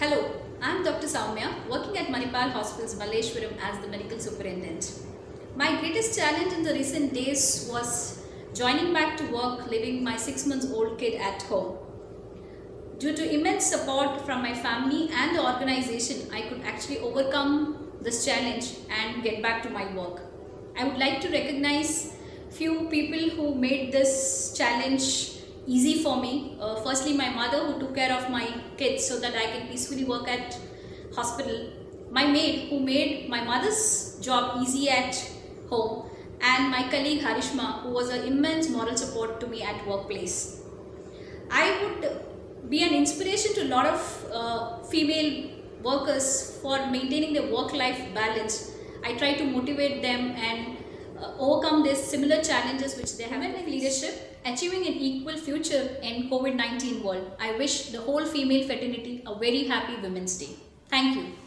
Hello, I am Dr. Soumya, working at Manipal Hospitals, Malleshwaram as the Medical Superintendent. My greatest challenge in the recent days was joining back to work, leaving my 6-month-old kid at home. Due to immense support from my family and the organization, I could actually overcome this challenge and get back to my work. I would like to recognize few people who made this challenge easy for me. Firstly, my mother, who took care of my kids so that I can peacefully work at hospital. My maid, who made my mother's job easy at home. And my colleague Harishma, who was an immense moral support to me at workplace. I would be an inspiration to a lot of female workers for maintaining their work-life balance. I try to motivate them and overcome these similar challenges which they have. In leadership, achieving an equal future in COVID-19 world. I wish the whole female fraternity a very happy Women's Day. Thank you.